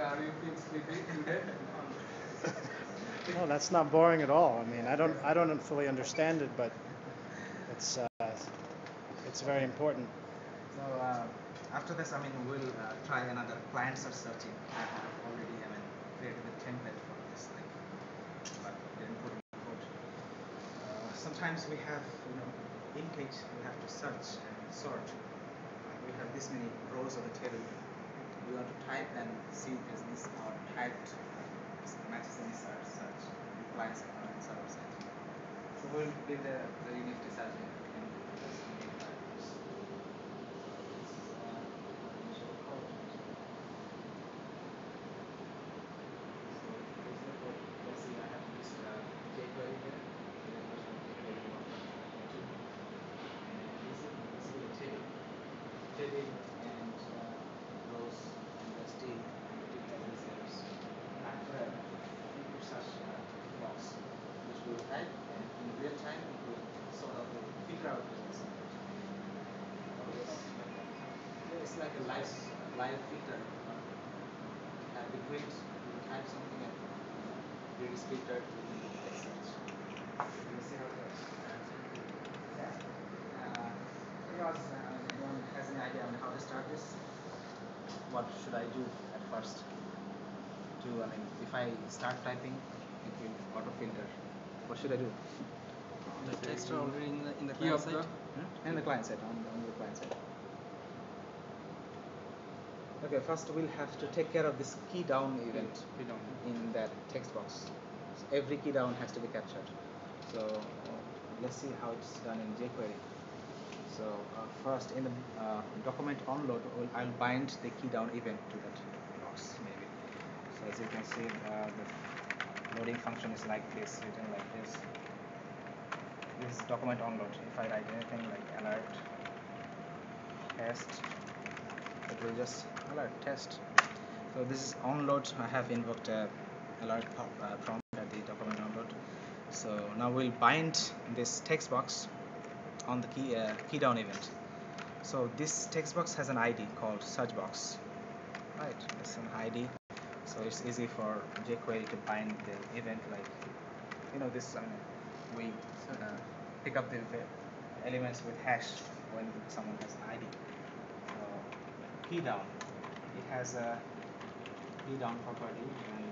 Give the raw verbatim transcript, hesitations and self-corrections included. have you been sleeping today? No, that's not boring at all. I mean, I don't, I don't fully understand it, but it's, uh, it's very important. So uh, after this, I mean, we'll uh, try another client search searching. I have already, I mean, created a template for this thing, but didn't put it in code. Uh, sometimes we have, you know, in case we have to search and sort. We have this many rows of the table. You have to type and see if this or typed matches any search, search clients and server side. So we'll do the very nifty search here. Like a live, live filter. Uh, we quit, we type something and we will filter to the text search. We will see how it goes. Yeah. Uh, because uh, anyone has an idea on how to start this? What should I do at first? To, I mean, if I start typing, it will auto filter. What should I do? The text are already in the, in the client side? Hmm? In the client side, on, on the client side. Okay, first we'll have to take care of this key down event key down. in that text box. So every key down has to be captured. So uh, let's see how it's done in jQuery. So uh, first in the uh, document onload, we'll, I'll bind the key down event to that box maybe. So as you can see, uh, the loading function is like this, written like this. This is document onload. If I write anything like alert, test, it will just alert test. So this is onload. I have invoked a alert pop, uh, prompt at the document onload. So now we'll bind this text box on the key uh, key down event. So this text box has an I D called search box, right? It's an I D. So it's easy for jQuery to bind the event like, you know, this. I mean, we uh, pick up the elements with hash when someone has an I D. Key down. It has a key down property, and